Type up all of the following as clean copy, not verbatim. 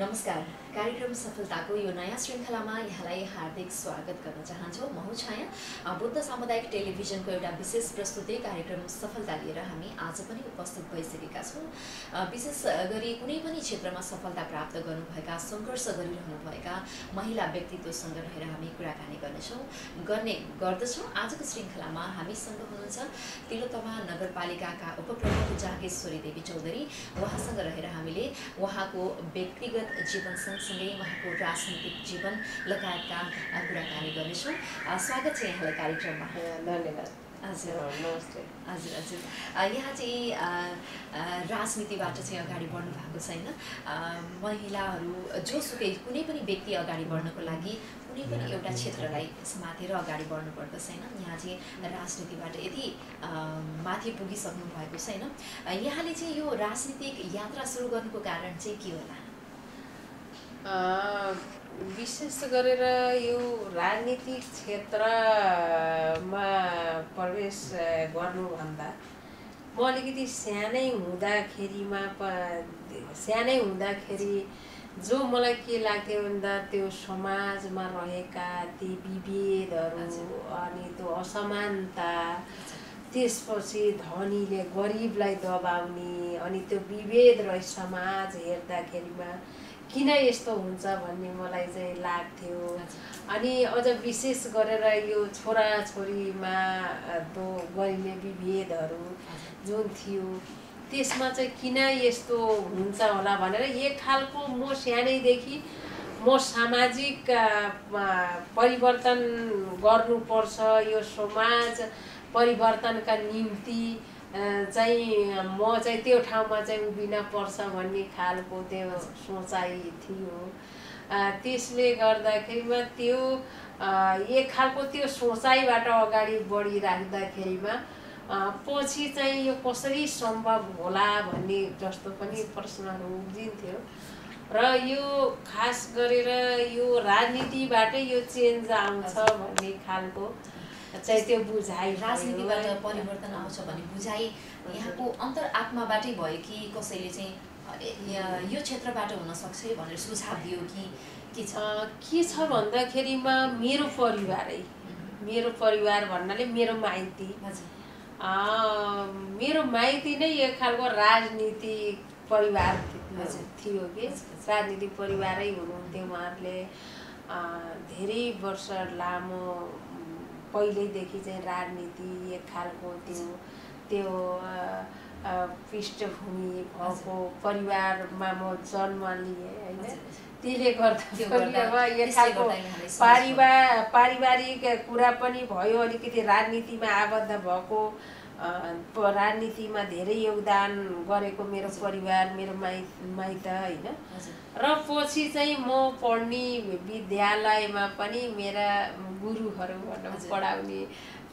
नमस्कार, कार्यक्रम सफलताको यो नयाँ श्रृंखलामा यहाँलाई हार्दिक स्वागत गर्न चाहन्छु। म हुँ छाया। बुद्ध सामुदायिक टेलिभिजनको एउटा विशेष प्रस्तुति कार्यक्रम सफलता लिएर हामी आज पनि उपस्थित भइसकेका छौँ। विशेष गरी कुनै पनि क्षेत्रमा सफलता प्राप्त गर्नुभएका, संघर्ष गरिरहनुभएका महिला व्यक्तित्वसँग रहेर हामी कुराकानी गर्दछौँ। आजको श्रृंखलामा हामीसँग हुनुहुन्छ तिलोतमा नगरपालिकाका उपप्रमुख जागेश्वरी देवी चौधरी। उहाँसँग रहेर हामीले उहाँको व्यक्तिगत जीवन सँगसँगै उहाँको राजनीतिक जीवन लगायतका कुराकानी गर्नेछौँ। स्वागत छ यहाँलाई कार्यक्रममा। धन्यवाद। हजुर नमस्ते। हजुर हजुर, यहाँ चाहिँ राजनीतिबाट चाहिँ अगाडि बढ्नु भएको छैन। महिलाहरू जोसुकै कुनै पनि व्यक्ति अगाडि बढ्नको लागि कुनै पनि एउटा क्षेत्रलाई समातेर अगाडि बढ्नु पर्दछैन। यहाँ चाहिँ राजनीतिबाट यदि माथि पुगिसक्नु भएको छैन। यहाँले चाहिँ यो राजनीतिक यात्रा सुरु गर्नुको कारण चाहिँ के होला? विशेष गरेर यो राजनीतिक क्षेत्रमा प्रवेश गर्नुभन्दा म अलिकति सानै हुँदाखेरि जो मलाई के लाग्थ्यो भन्दा त्यो समाजमा रहेका ती विभेदहरू अनि त्यो असमानता, त्यसपछि धनीले गरिबलाई दबाउने अनि त्यो विभेद रहे समाज हेर्दाखेरिमा किन यस्तो हुन्छ भन्ने मलाई चाहिँ लाग्थ्यो। अनि अझ विशेष गरेर यो छोराछोरीमा त्यो गरिने विभेदहरू जुन थियो त्यसमा चाहिँ किन यस्तो हुन्छ होला भनेर एक खालको म सानैदेखि म सामाजिक परिवर्तन गर्नुपर्छ, यो समाज परिवर्तनका निम्ति चाहिँ म चाहिँ त्यो ठाउँमा चाहिँ उभिन पर्छ भन्ने खालको त्यो सोचाइ थियो। त्यसले गर्दाखेरिमा त्यो एक खालको त्यो सोचाइबाट अगाडि बढिराख्दाखेरिमा पछि चाहिँ यो कसरी सम्भव होला भन्ने जस्तो पनि प्रश्नहरू उब्जिन्थ्यो। र यो खास गरेर यो राजनीतिबाटै यो चेन्ज आउँछ भन्ने खालको चाहिँ त्यो बुझाइ, राजनीतिबाट परिवर्तन आउँछ भन्ने बुझाइ यहाँको अन्तरआत्माबाटै भयो कि कसैले चाहिँ यो क्षेत्रबाट हुन सक्छ भनेर सुझाव दियो कि के छ भन्दाखेरिमा मेरो परिवार भन्नाले मेरो माइती नै एक खालको राजनीतिक परिवार थियो कि राजनीतिक परिवारै हुनुहुन्थ्यो। उहाँहरूले धेरै वर्ष लामो पहिल्यैदेखि चाहिँ राजनीति एक खालको त्यो पृष्ठभूमि भएको परिवारमा म जन्म लिएँ होइन। त्यसले गर्दा एक खालको पारिवारिक कुरा पनि भयो, अलिकति राजनीतिमा आबद्ध भएको, राजनीतिमा धेरै योगदान गरेको मेरो परिवार, मेरो माइत होइन। र पछि चाहिँ म पढ्ने विद्यालयमा पनि मेरा गुरुहरू भनौँ, पढाउने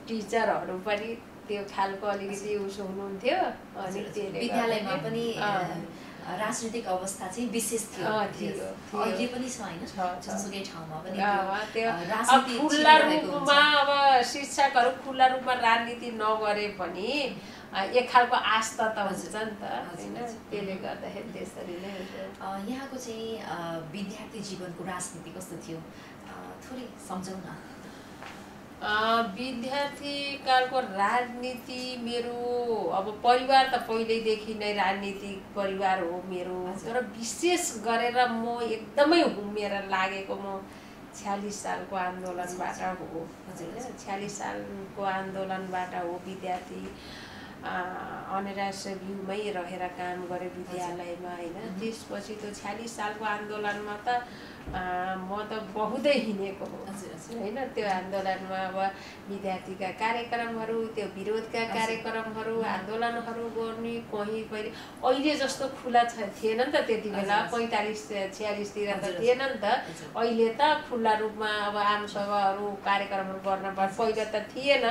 टिचरहरू पनि त्यो खालको अलिकति उसो हुनुहुन्थ्यो। अनि विद्यालयमा पनि राजनीतिक अवस्था चाहिँ विशेष थियो, अहिले पनि छ हैन, जुनसुकै ठाउँमा पनि त्यो राजनीति खुल्ला रूपमा। अब शिक्षकहरू खुल्ला रूपमा राजनीति नगरे पनि एक खालको आस्था त हुन्छ नि त हैन। त्यसले गर्दाखेरि त्यसरी नै यहाँको चाहिँ विद्यार्थी जीवनको राजनीति कस्तो थियो थोरै सम्झौँ न। विद्यार्थी कालको राजनीति मेरो अब परिवार त पहिल्यैदेखि नै राजनीतिक परिवार हो मेरो। तर विशेष गरेर म एकदमै हुमेर लागेको म 46 सालको आन्दोलनबाट हो। 46 सालको आन्दोलनबाट हो। विद्यार्थी अनिराश्र भ्यूमै रहेर काम गरे विद्यालयमा होइन। त्यसपछि त्यो 46 सालको आन्दोलनमा त म त बहुतै हिँडेको हो होइन। त्यो आन्दोलनमा अब विद्यार्थीका कार्यक्रमहरू, त्यो विरोधका कार्यक्रमहरू, आन्दोलनहरू गर्ने कहीँ कहिले अहिले जस्तो खुला थिएन नि त। त्यति बेला 45-46तिर त थिएन नि त। अहिले त खुल्ला रूपमा अब आमसभाहरू कार्यक्रमहरू गर्न पर्छ, पहिले त थिएन।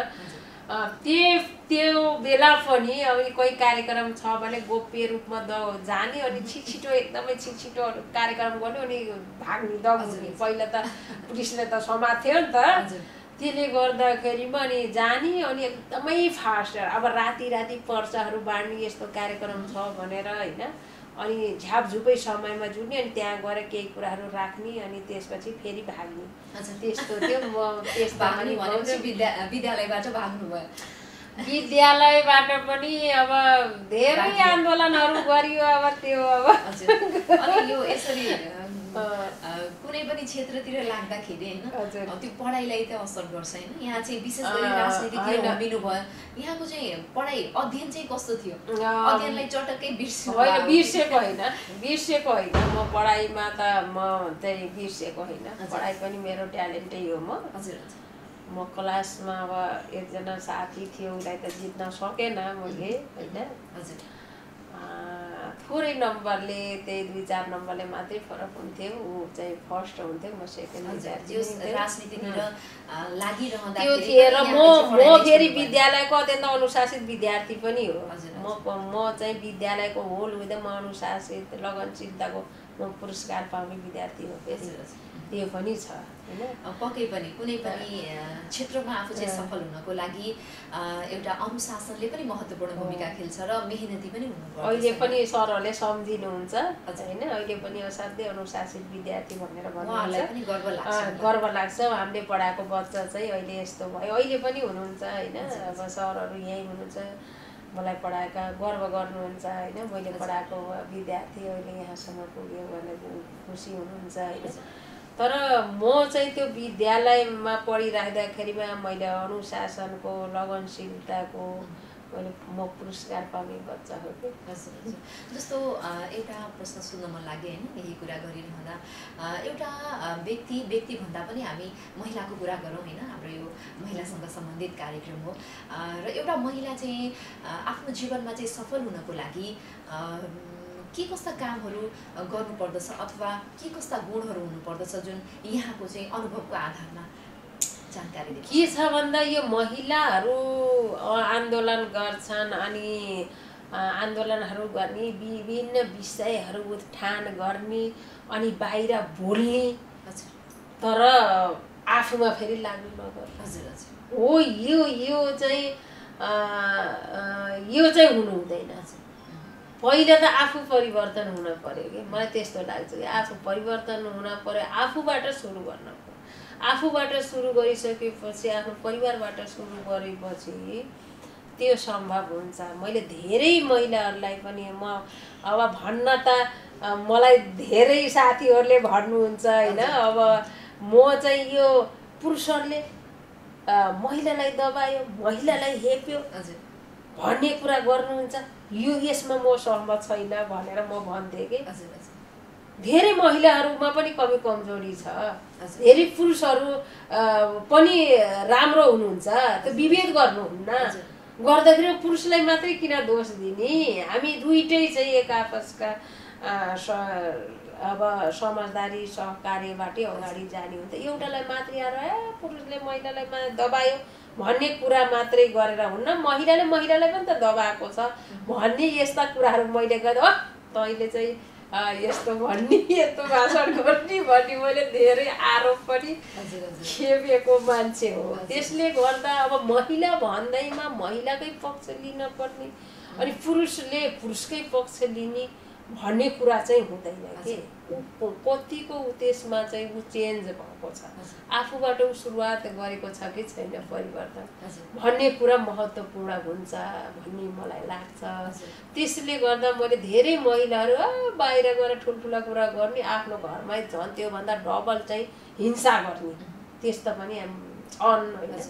त्यो बेला पनि अब कोही कार्यक्रम छ भने गोप्य रूपमा जाने अनि छिटछिटो एकदमै छिटछिटो कार्यक्रम गर्ने अनि भाग्ने दौड्ने। पहिला त पुलिसले त समात्थ्यो नि त। त्यसले गर्दाखेरिमा अनि जाने अनि एकदमै फास्ट। अब राति पर्चाहरू बाँड्ने यस्तो कार्यक्रम छ भनेर होइन अनि झापझुपै समयमा जुड्ने अनि त्यहाँ गएर केही कुराहरु राख्ने अनि त्यसपछि फेरि भाग्ने। अच्छा त्यस्तो थियो। म त्यस भाग्ने भनेपछि विद्यालयबाट भाग्नु भयो। विद्यालयबाट पनि अब धेरै आन्दोलनहरु गरियो। अब त्यो अब अनि यो यसरी कुनै पनि क्षेत्रतिर लाग्दाखेरि हैन त्यो पढाइलाई त असर गर्छ हैन। यहाँ चाहिँ विशेष गरी राजनीतितिर होमिनु भयो। यहाँको चाहिँ पढाइ अध्ययन चाहिँ कस्तो थियो? अध्ययनलाई चटक्कै बिर्सेको हैन। बिर्सेको हैन म पढाइमा त म चाहिँ बिर्सेको हैन। पढाइ पनि मेरो ट्यालेन्टै हो। म हजुर म क्लासमा अब एकजना साथी थियो उलाई त जित्न सकेन मैले हैन। हजुर थोड़े नम्बरले त्यही 2-4 नम्बरले मात्रै फरक हुन्थ्यो। उ चाहिँ फर्स्ट हुन्थ्यो म सेकेन्ड हुन्थेँ। राजनीतितिर लागिरहँदा त्यो थिए र म फेरि विद्यालयको अत्यन्त अनुशासित विद्यार्थी पनि हो। म चाहिँ विद्यालयको होल हुँद म अनुशासित लगनशीलताको म पुरस्कार पाउने विद्यार्थी हो। त्यो पनि छ हैन। पक्कै पनि कुनै पनि क्षेत्रमा आफू चाहिँ सफल हुनको लागि एउटा अनुशासनले पनि महत्त्वपूर्ण भूमिका खेल्छ र मेहनती पनि हुनुपर्छ। अहिले पनि सरहरूले सम्झिनुहुन्छ हैन। अहिले पनि असाध्यै अनुशासित विद्यार्थी भनेर भन्नुहुन्छ। मलाई पनि गर्व लाग्छ। हामीले पढाएको बच्चा चाहिँ अहिले यस्तो भयो। अहिले पनि हुनुहुन्छ हैन। अब सरहरू यही हुनुहुन्छ मलाई पढाएका गर्व गर्नुहुन्छ हैन। मैले पढाएको विद्यार्थी अहिले यहाँसम्म पुग्यो भनेर खुसी हुनुहुन्छ हैन। तर म चाहिँ त्यो विद्यालयमा पढिराख्दाखेरिमा मैले अनुशासनको लगनशीलताको म पुरस्कार पाउने बच्चा हो कि। जस्तो एउटा प्रश्न सुन्न मन लाग्यो हैन। यही कुरा गरिरहँदा एउटा व्यक्ति भन्दा पनि हामी महिलाको कुरा गरौँ हैन। हाम्रो यो महिलासँग सम्बन्धित कार्यक्रम हो र एउटा महिला चाहिँ आफ्नो जीवनमा चाहिँ सफल हुनको लागि के कस्ता कामहरु गर्नुपर्दछ अथवा के कस्ता गुणहरु हुनुपर्दछ जुन यहाँको चाहिँ अनुभवको आधारमा जानकारी दिन्छ? के छ भन्दा यो महिलाहरु आन्दोलन गर्छन् अनि आन्दोलनहरु गर्ने विभिन्न विषयहरु उत्थान गर्ने अनि बाहिर बोल्ने तर आफूमा फेरि लाग्नु नगर्नु। हजुर हजुर हो। यो चाहिँ हुनु हुँदैन। पहिला त आफू परिवर्तन हुन पर्यो कि। मलाई त्यस्तो लाग्छ कि आफू परिवर्तन हुन पर्यो। आफूबाट सुरु गर्न पर्यो। आफूबाट सुरु गरिसकेपछि आफ्नो परिवारबाट सुरु गरेपछि त्यो सम्भव हुन्छ। मैले धेरै महिलाहरूलाई पनि म अब भन्न त मलाई धेरै साथीहरूले भन्नुहुन्छ हैन। अब म चाहिँ यो पुरुषहरूले महिलालाई दबायो महिलालाई हेप्यो भन्ने कुरा गर्नुहुन्छ। यो यसमा म सहमत छैन भनेर म भन्थे कि। धेरै महिलाहरुमा पनि कमी कमजोरी छ। धेरै पुरुषहरु पनि राम्रो हुनुहुन्छ। त्यो विभेद गर्नुहुन्न। गर्दाखेरि पुरुषलाई मात्रै किन दोष दिने? हामी दुईटै चाहिँ एक आपसका अब समझदारी सहकार्यबाटै अगाडि जाने हुन्छ। एउटालाई मात्रै पुरुषले महिलालाई दबायो भन्ने कुरा मात्रै गरेर हुन्न। महिलाले पनि त दबाएको छ भन्ने यस्ता कुराहरु मैले गरे तैले चाहिँ यस्तो भन्ने यस्तो भाषण गर्ने भन्ने मैले धेरै आरोप पनि खेपेको मान्छे हो। त्यसले गर्दा अब महिला भन्दैमा महिलाकै पक्ष लिन पर्ने अनि पुरुषले पुरुषकै पक्ष लिने भन्ने कुरा चाहिँ हुँदैन के। कतिको उदेशमा चाहिँ उ चेन्ज भएको छ आफूबाट उ सुरुवात गरेको छ कि छैन परिवर्तन भन्ने कुरा महत्त्वपूर्ण हुन्छ भन्ने मलाई लाग्छ। त्यसले गर्दा मैले धेरै महिलाहरु बाहिर गएर ठुलठुला कुरा गर्ने आफ्नो घरमै झन् त्यो भन्दा डबल चाहिँ हिंसा गर्ने त्यस्तो पनि छन् हैन।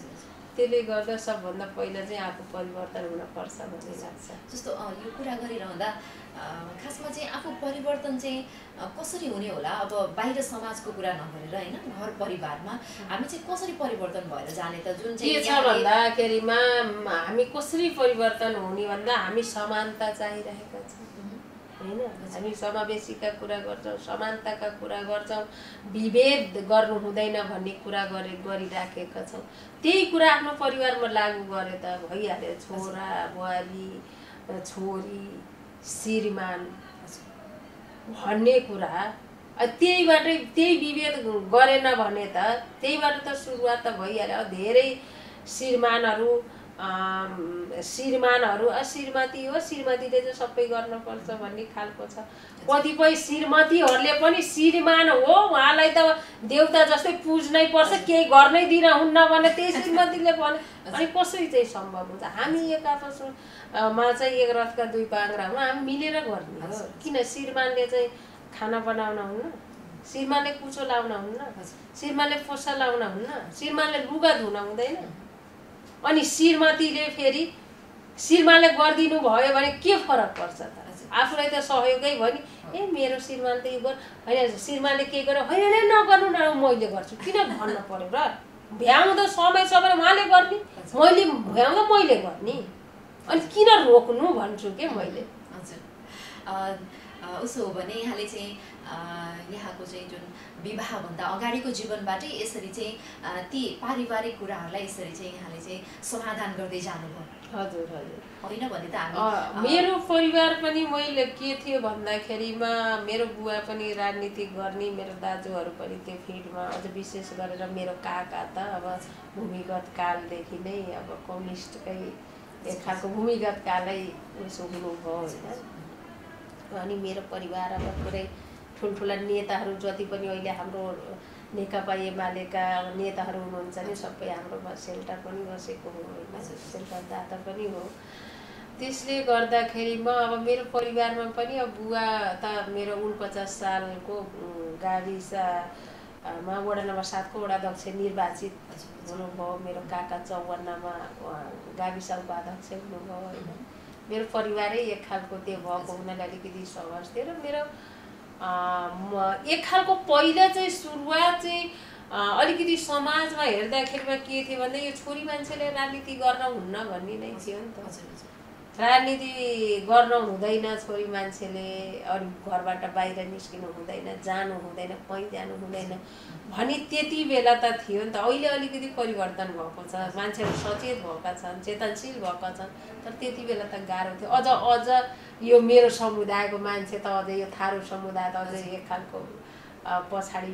त्यसले गर्दा सबभन्दा पहिला चाहिँ आफू परिवर्तन हुनुपर्छ भन्ने लाग्छ। जस्तो यो कुरा गरिरहँदा खासमा चाहिँ आफू परिवर्तन चाहिँ कसरी हुने होला? अब बाहिर समाजको कुरा नगरेर हैन घर परिवारमा हामी चाहिँ कसरी परिवर्तन भएर जाने त? जुन चाहिँ के छ भन्दाखेरिमा हामी कसरी परिवर्तन हुने भन्दा हामी समानता चाहिरहेका छौँ हैन। हामी समावेशीका कुरा गर्छौँ समानताका कुरा गर्छौँ विभेद गर्नु हुँदैन भन्ने कुरा गरिराखेका छौँ। त्यही कुरा आफ्नो परिवारमा लागू गरे त भइहाल्यो। छोरा बुहारी छोरी श्रीमान भन्ने कुरा त्यहीबाटै त्यही विभेद गरेन भने त त्यहीबाट त सुरुवात त भइहाल्यो। धेरै श्रीमानहरु श्रीमानहरु श्रीमती हो श्रीमतीले चाहिँ सबै गर्न पर्छ भन्ने खालको छ। कतिपय श्रीमतीहरुले पनि श्रीमान हो उहाँलाई त देवता जस्तै पूज्नै पर्छ, केही गर्नै दिन हुन्न भने त्यही श्रीमतीले भने अनि कसरी चाहिँ सम्भव हुन्छ? हामी एकापसमा चाहिँ एक रथका दुई पाङ्ग्रा हुँ, हामी मिलेर गर्ने हो। किन श्रीमानले चाहिँ खाना बनाउन हुन्न, श्रीमानले कुचो लाउन हुन्न, श्रीमानले फोसा लाउन हुन्न, श्रीमानले लुगा धुन हुँदैन। अनि श्रीमतीले फेरि श्रीमानले गर्दिनु भयो भने के फरक पर्छ त? आफूलाई त सहयोगै भयो नि। ए मेरो श्रीमान त यो गर हैन, श्रीमानले के गर्यो हैन नगर्नु न मैले गर्छु किन भन्न पर्यो र? भ्याउँदो समय सबै उहाँले गर्ने, मैले भ्याउँदो मैले गर्ने, अनि किन रोक्नु भन्छु के मैले। हजुर, उसो हो भने यहाँले चाहिँ यहाँको चाहिँ जुन विवाहभन्दा अगाडिको जीवनबाटै यसरी चाहिँ ती पारिवारिक कुराहरूलाई यसरी चाहिँ यहाँले चाहिँ समाधान गर्दै जानुभयो। हजुर हजुर, होइन भने त हामी मेरो परिवार पनि मैले के थियो भन्दाखेरिमा मेरो बुवा पनि राजनीति गर्ने, मेरो दाजुहरू पनि त्यो फिल्डमा, अझ विशेष गरेर मेरो काका त अब भूमिगत कालदेखि नै अब कम्युनिस्टकै एक खालको भूमिगत कालै उसो हुनुभयो होइन। अनि मेरो परिवार अब पुरै ठुलठुला नेताहरू जति पनि अहिले हाम्रो नेकपा एमालेका नेताहरू हुनुहुन्छ नि सबै हाम्रो सेल्टा पनि बसेको हो, सेल्टादाता पनि हो। त्यसले गर्दाखेरि म अब मेरो परिवारमा पनि अब बुवा त मेरो 49 सालको गाविसमा वडा नम्बर 7 को वडाध्यक्ष निर्वाचित हुनुभयो, मेरो काका 54 मा गाविस उपाध्यक्ष हुनुभयो होइन। मेरो परिवारै एक खालको त्यो भएको हुनाले अलिकति सहज थियो र मेरो एक खालको पहिला चाहिँ सुरुवात चाहिँ अलिकति समाजमा हेर्दाखेरिमा के थियो भन्दा यो छोरी मान्छेले राजनीति गर्न हुन्न भन्ने नै थियो नि त। राजनीति गर्न हुँदैन छोरी मान्छेले, अरू घरबाट बाहिर निस्किनु हुँदैन, जानु हुँदैन, कहीँ जानु हुँदैन भन्ने त्यति बेला त थियो नि त। अहिले अलिकति परिवर्तन भएको छ, मान्छेहरू सचेत भएका छन्, चेतनशील भएका छन्, तर त्यति बेला त गाह्रो थियो। अझ अझ यो मेरो समुदायको मान्छे त अझै यो थारू समुदाय त अझै एक खालको पछाडि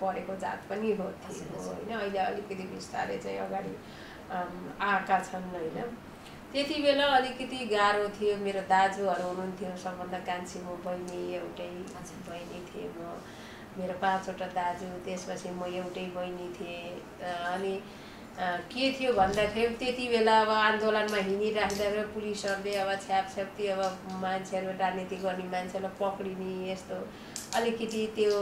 परेको जात पनि हो होइन। अहिले अलिकति बिस्तारै चाहिँ अगाडि आएका छन् होइन। त्यति बेला अलिकति गाह्रो थियो। मेरो दाजुहरू हुनुहुन्थ्यो सबभन्दा कान्छी म, बहिनी एउटै बहिनी थिएँ म, मेरो 5वटा दाजु, त्यसपछि म एउटै बहिनी थिएँ। अनि के थियो भन्दाखेरि त्यति बेला अब आन्दोलनमा हिँडिराख्दा पुलिसहरूले अब छ्यापछ्याप्ती अब मान्छेहरू राजनीति गर्ने मान्छेहरूलाई पक्रिने यस्तो अलिकति त्यो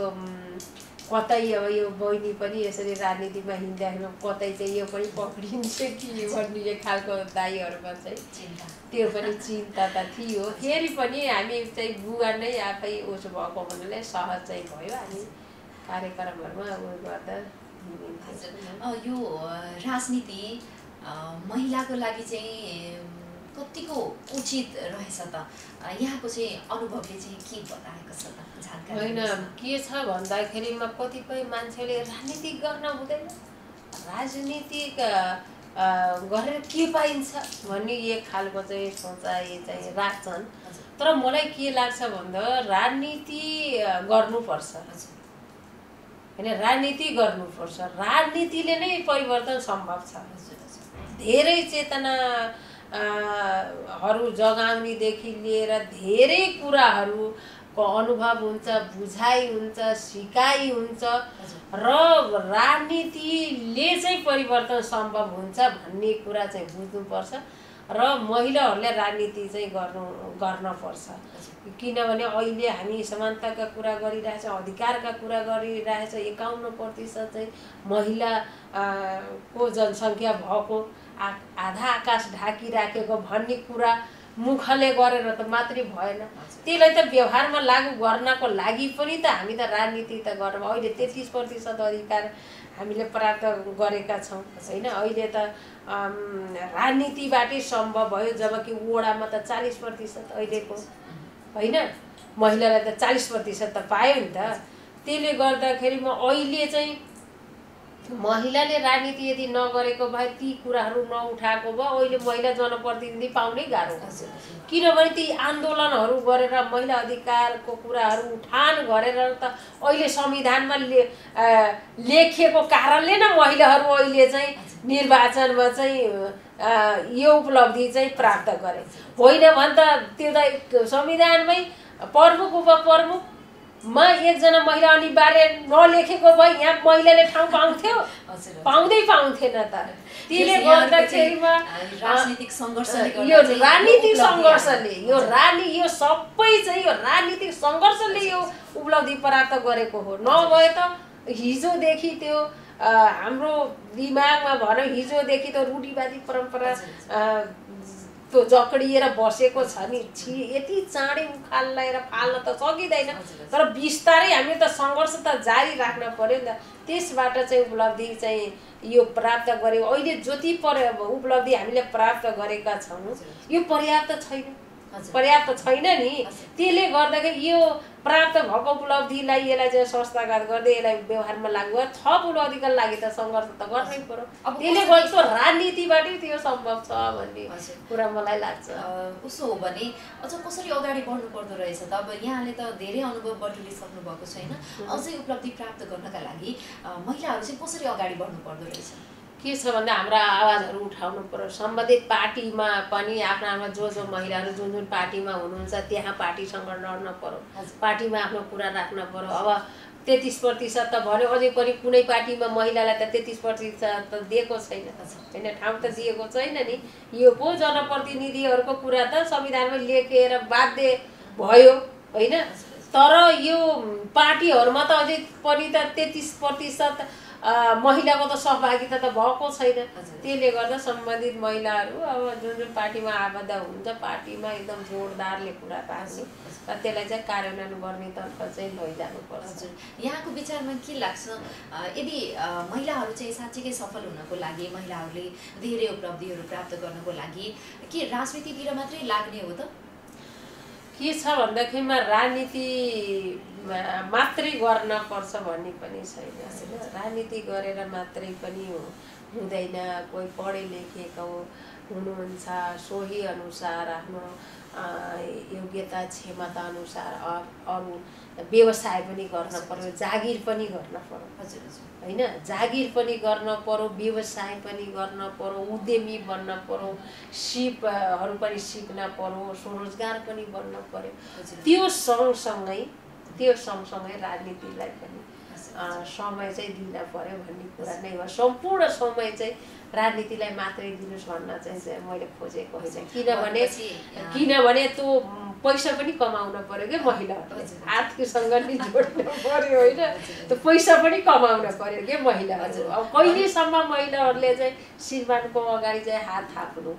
कतै अब यो बहिनी पनि यसरी राजनीतिमा हिँड्दाखेरि कतै चाहिँ यो पनि पक्रिन्छ कि भन्ने खालको दाइहरूमा चाहिँ त्यो पनि चिन्ता त थियो। फेरि पनि हामी चाहिँ बुवा नै आफै उसो भएको हुनाले सहज चाहिँ भयो, हामी कार्यक्रमहरूमा उयो गर्दा हिँड्थ्यौँ। यो राजनीति महिलाको लागि चाहिँ कतिको उचित रहेछ त? यहाँको चाहिँ अनुभवले चाहिँ के बताएको छ त? होइन के छ भन्दाखेरिमा कतिपय मान्छेले राजनीति गर्न हुँदैन, राजनीति गरेर के पाइन्छ भन्ने एक खालको चाहिँ सोचाइ चाहिँ राख्छन्। तर मलाई के लाग्छ भन्दा राजनीति गर्नुपर्छ होइन, राजनीति गर्नुपर्छ, राजनीतिले नै परिवर्तन सम्भव छ। धेरै चेतना हरू जगाउनेदेखि लिएर धेरै कुराहरू को अनुभव हुन्छ, बुझाइ हुन्छ, सिकाइ हुन्छ र राजनीतिले चाहिँ परिवर्तन सम्भव हुन्छ भन्ने कुरा चाहिँ बुझ्नुपर्छ र महिलाहरूले राजनीति चाहिँ गर्नुपर्छ। किनभने अहिले हामी समानताका कुरा गरिरहेछ, अधिकारका कुरा गरिरहेछ, 51% चाहिँ महिला को जनसङ्ख्या भएको, आधा आकाश ढाकिराखेको भन्ने कुरा मुखले गरेर त मात्रै भएन, त्यसलाई त व्यवहारमा लागू गर्नको लागि पनि त हामी त राजनीति त गर्नु। अहिले 33% अधिकार हामीले प्राप्त गरेका छौँ होइन। अहिले त राजनीतिबाटै सम्भव भयो, जबकि वडामा त 40% अहिलेको होइन, महिलालाई त 40% त पायो नि त। त्यसले गर्दाखेरि म अहिले चाहिँ महिलाले राजनीति यदि नगरेको भए, ती कुराहरू नउठाएको भए अहिले महिला जनप्रतिनिधि पाउनै गाह्रो हुन्छ। किनभने ती आन्दोलनहरू गरेर महिला अधिकारको कुराहरू उठान गरेर त अहिले संविधानमा लेखिएको कारणले नै महिलाहरू अहिले चाहिँ निर्वाचनमा चाहिँ ये उपलब्धि प्राप्त करें होने संविधानमें प्रमुख उपप्रमुख में एकजना महिला अनिवार्य नलेखेको भई यहाँ महिला ने ठाउँ पाउँथ्यो पाउँदै पाउँथेन त त्यसले गर्दाखेरिमा राजनीतिक संघर्षले यो राजनीतिक संघर्षले यो रानी यो सबै चाहिँ यो राजनीतिक संघर्षले यो उपलब्धि प्राप्त गरेको हो। नभए त हिजो देखि त्यो हाम्रो दिमागमा भनौं हिजो देखि त रूढिवादी परम्परा तो जकड़िएर बसेको छ नि यति चाँडै उखाल्एर फाल्न त सकिदैन तर बिस्तारै हामीले त संघर्ष त जारी राख्न पर्यो नि त। त्यसबाट चाहिँ उपलब्धि चाहिँ यो प्राप्त गर्यो। अहिले जति उपलब्धि हामीले प्राप्त गरेका छौं यो पर्याप्त छैन नि। त्यसले गर्दाखेरि यो प्राप्त भएको उपलब्धिलाई यसलाई चाहिँ संस्थागत गर्दै यसलाई व्यवहारमा लागू गर्दा थप उपलब्धिका लागि त संघर्ष त गर्नै पर्यो। त्यसले गर्दा राजनीतिबाटै त्यो सम्भव छ भन्ने कुरा मलाई लाग्छ। उसो हो भने अझ कसरी अगाडि बढ्नु पर्दो रहेछ त? अब यहाँले त धेरै अनुभव बटुलिसक्नु भएको छैन, अझै उपलब्धि प्राप्त गर्नका लागि महिलाहरू चाहिँ कसरी अगाडि बढ्नु पर्दो रहेछ? के छ भन्दा हाम्रा आवाजहरू उठाउनु पर्यो। सम्बन्धित पार्टीमा पनि आफ्ना आफ्ना जो महिलाहरू जुन पार्टीमा हुनुहुन्छ त्यहाँ पार्टीसँग लड्न पर्यो, पार्टीमा आफ्नो कुरा राख्न पर्यो। अब 33% त भन्यो, अझै पनि कुनै पार्टीमा महिलालाई त 33% त दिएको छैन होइन, ठाउँ त दिएको छैन नि। यो पो जनप्रतिनिधिहरूको कुरा त संविधानमै लेखेर बाध्य भयो होइन, तर यो पार्टीहरूमा त अझै पनि त 33% महिला को तो सहभागिता तो भएको छैन। त्यसले गर्दा संबंधित महिला अब जुन पार्टी में आबद्ध हुन्छ पार्टी में एकदम जोरदारले कुरा राख्नु र त्यसलाई कार्यान्वयन गर्ने तर्फ चाहिँ लैजानु पर्छ। यहाँको विचारमा के लाग्छ यदि महिलाहरू चाहिँ साच्चै सफल हुनको लागि महिलाहरूले धेरै उपलब्धिहरू प्राप्त गर्नको लागि के राजनीतितिर मात्रै लाग्ने हो त? के छ भन्दाखेरिमा राजनीति मात्रै गर्न पर्छ भन्ने पनि छैन। राजनीति गरेर मात्रै पनि हुँदैन। कोही पढे लेखेको हुनुहुन्छ सोही अनुसार आफ्नो योग्यता क्षमता अनुसार अरू व्यवसाय पनि गर्न पर्यो, जागिर पनि गर्न पर्यो होइन, जागिर पनि गर्न पर्यो, व्यवसाय पनि गर्न पर्यो, उद्यमी बन्न पर्यो, सिपहरू पनि सिक्न पर्यो, स्वरोजगार पनि बन्न पर्यो। त्यो सँगसँगै राजनीतिलाई पनि समय चाहिँ दिन पर्यो भन्ने कुरा नै हो। सम्पूर्ण समय चाहिँ राजनीतिलाई मात्रै दिनुस् भन्न चाहिँ मैले खोजेको होइन। किनभने त्यो पैसा पनि कमाउन पर्यो कि महिलाहरूले, आर्थिकसँग नि जोड्नु पर्यो होइन, त्यो पैसा पनि कमाउन पर्यो कि महिलाहरू। अब कहिलेसम्म महिलाहरूले चाहिँ श्रीमानको अगाडि चाहिँ हात थाप्नु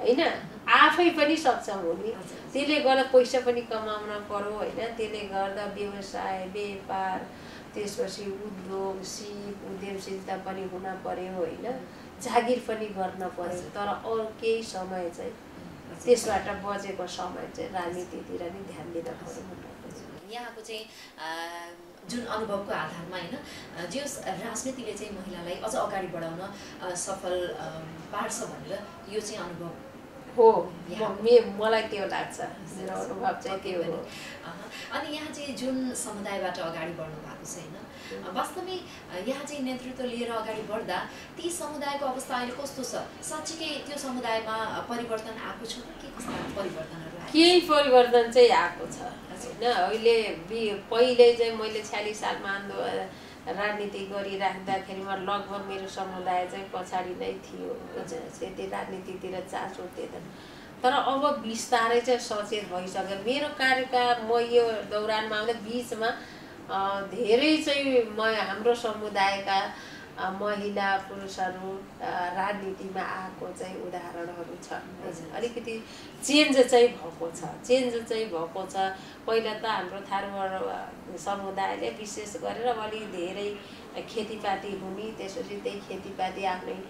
होइन, आफै पनि सक्षम हुने। त्यसले गर्दा पैसा पनि कमाउन पर्यो होइन, त्यसले गर्दा व्यवसाय व्यापार त्यसपछि उद्योग सिप उद्यमशीलता पनि हुन पर्यो होइन, जागिर पनि गर्न पर्यो। तर अरू केही समय चाहिँ त्यसबाट बचेको समय चाहिँ राजनीतितिर नै ध्यान दिन पर्यो। यहाँको चाहिँ जुन अनुभवको आधारमा हैन जो राजनीतिले चाहिँ महिलालाई अझ अगाडि बढाउन सफल पार्छ भनेर यो चाहिँ अनुभव हो मलाई त्यो लाग्छ। मेरो अनुभव चाहिँ के हो अनि यहाँ चाहिँ जुन समुदायबाट अगाडि बढ्नु भएको छैन वास्तवमै यहाँ चाहिँ नेतृत्व लिएर अगाडि बढ्दा ती समुदायको अवस्था अहिले कस्तो छ? साँच्चीकै त्यो समुदायमा परिवर्तन आएको छ कि कस्ता परिवर्तनहरू आएको? केही परिवर्तन चाहिँ आएको छ होइन। अहिले पहिले चाहिँ मैले 46 सालमा राजनीति गरिराख्दाखेरिमा लगभग मेरो समुदाय चाहिँ पछाडि नै थियो, त्यति राजनीतितिर चासो थिएन। तर अब बिस्तारै चाहिँ सचेत भइसक्यो। मेरो कार्यकाल म यो दौरानमा आउँदा बीचमा धेरै चाहिँ हाम्रो समुदायका महिला पुरुषहरू राजनीतिमा आएको चाहिँ उदाहरणहरू छन्। अलिकति चेन्ज चाहिँ भएको छ। पहिला त हाम्रो थारू समुदायले विशेष गरेर अलि धेरै खेतीपाती हुने, त्यसपछि त्यही खेतीपाती आफ्नै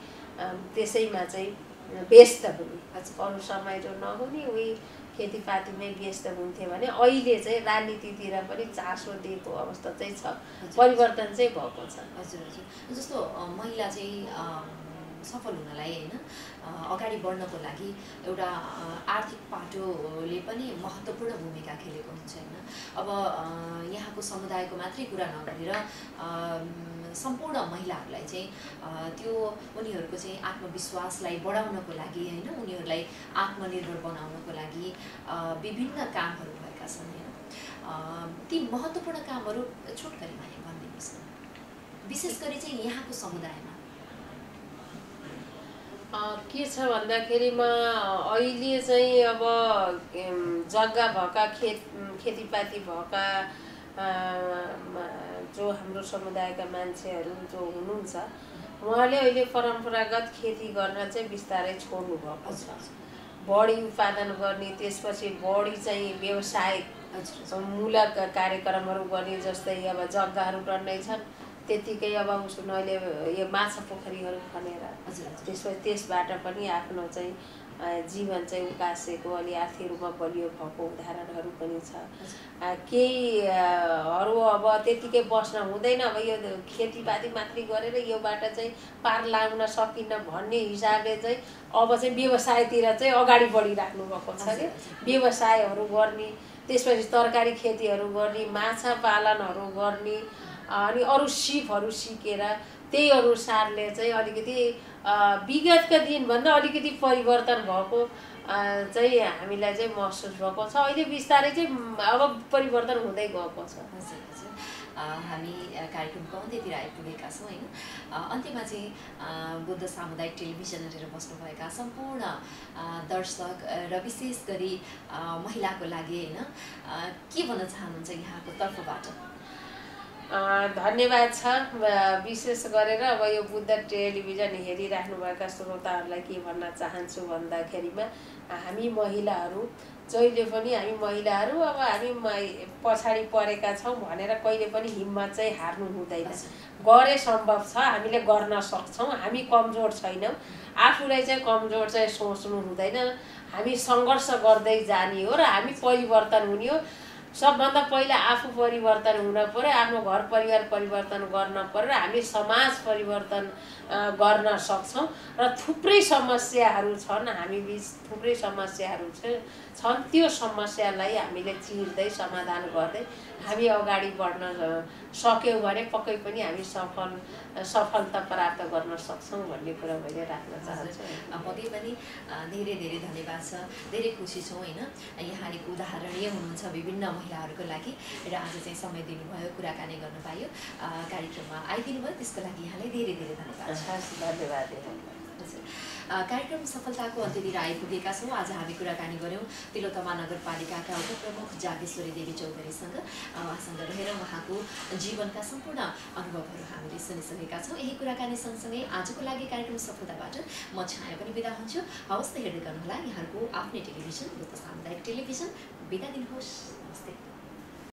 त्यसैमा चाहिँ व्यस्त हुने, अरू समय जो नहुने उही खेतीपातीमै व्यस्त हुन्थे भने अहिले चाहिँ राजनीतितिर पनि चासो दिएको अवस्था चाहिँ छ, परिवर्तन चाहिँ भएको छ। हजुर हजुर, जस्तो महिला चाहिँ सफल हुनलाई हैन अगाडि बढ्नको लागि एउटा आर्थिक पाटोले पनि महत्त्वपूर्ण भूमिका खेलेको हुन्छ हैन। अब यहाँको समुदायको मात्रै कुरा नगरेर सम्पूर्ण महिलाहरूलाई चाहिँ त्यो उनीहरुको चाहिँ आत्मविश्वासलाई बढाउनको लागि हैन उनीहरुलाई आत्मनिर्भर बनाउनको लागि विभिन्न कामहरु भएका छन् हैन। ती महत्त्वपूर्ण कामहरु छोटकरी माने भन्दिनुस् विशेष गरी चाहिँ यहाँको समुदायमा के छ भन्दाखेरिमा अहिले चाहिँ अब जग्गा भएका खेतीपाती भएका जो हाम्रो समुदायका मान्छेहरु जो हुनुहुन्छ उहाँले अहिले परम्परागत खेती गर्न चाहिँ बिस्तारै छोड्नु भएको छ। बढी उत्पादन गर्ने त्यसपछि बढी चाहिँ व्यवसाय मूलक कार्यक्रमहरु गर्ने जस्तै अब जग्गाहरु टन्नै छन् त्यतिकै अब उसले अहिले यो माछा पोखरीहरु खनेर त्यसबाट पनि आफ्नो चाहिँ जीवन चाहिँ उकासेको अलि आर्थिक रूपमा बलियो भएको उदाहरणहरु पनि छ। केहीहरु अब त्यतिकै बस्न हुँदैन अब यो खेतीपाती मात्रै गरेर योबाट चाहिँ पार लाउन सकिन्न भन्ने हिसाबले चाहिँ अब चाहिँ व्यवसायतिर चाहिँ अगाडि बढिराख्नु भएको छ के व्यवसायहरु गर्ने त्यसपछि तरकारी खेतीहरु गर्ने माछा पालनहरु गर्ने अनि अरु सिपहरु सिकेर त्यही अनुसारले चाहिँ अलिकति विगतका दिनभन्दा अलिकति परिवर्तन भएको चाहिँ हामीलाई चाहिँ महसुस भएको छ। अहिले बिस्तारै चाहिँ अब परिवर्तन हुँदै गएको छ। हामी कार्यक्रमको अन्त्यतिर आइपुगेका छौँ हैन। अन्त्यमा चाहिँ बुद्ध सामुदायिक टेलिभिजन हेरेर बस्नुभएका सम्पूर्ण दर्शक र विशेष गरी महिलाको लागि हैन के भन्न चाहनुहुन्छ यहाँको तर्फबाट? धन्यवाद छ। विशेष गरेर अब यो बुद्ध टेलिभिजन हेरिराख्नुभएका श्रोताहरूलाई के भन्न चाहन्छु भन्दाखेरिमा हामी महिलाहरू अब हामी पछाडी परेका छौँ भनेर कहिले पनि हिम्मत चाहिँ हार्नु हुँदैन। गरे सम्भव छ, हामीले गर्न सक्छौँ, हामी कमजोर छैनौँ। आफूलाई चाहिँ कमजोर चाहिँ सोच्नु हुँदैन। हामी संघर्ष गर्दै जाने हो र हामी परिवर्तन हुने हो। सबभन्दा पहिला आफू परिवर्तन हुन पर्यो, आफ्नो घर परिवार परिवर्तन गर्न पर्यो, हामी समाज परिवर्तन गर्न सक्छौं र थुप्रै समस्याहरू छन् हामी बीच त्यो समस्यालाई हामीले चिर्दै समाधान गर्दै हामी अगाडि बढ्न सक्यौं भने पक्कै पनि हामी सफलता प्राप्त गर्न सक्छौं भन्ने कुरा मैले राख्न चाहन्छु। पक्कै पनि धेरै धेरै धन्यवाद छ। धेरै खुसी छौं हैन यहाँले उदाहरणीय हुनुहुन्छ विभिन्न महिलाहरुको लागि र आज चाहिँ समय दिनुभयो, कुराकानी गर्न पाइयो, कार्यक्रममा आइदिनु भयो, त्यसको लागि यहाँलाई धेरै धेरै धन्यवाद। धन्यवाद। कार्यक्रम सफलताको अन्त्यतिर आइपुगेका छौँ। आज हामी कुराकानी गऱ्यौँ तिलोत्तमा नगरपालिकाका उपप्रमुख जागेश्वरी देवी चौधरीसँग। उहाँसँग रहेर उहाँको जीवनका सम्पूर्ण अनुभवहरू हामीले सुनिसकेका छौँ। यही कुराकानी सँगसँगै आजको लागि कार्यक्रम सफलताबाट म छाया पनि बिदा हुन्छु। हवस् त, हेर्दै गर्नुहोला यहाँको आफ्नै टेलिभिजन बुद्ध सामुदायिक टेलिभिजन। बिदा दिनुहोस्। नमस्ते।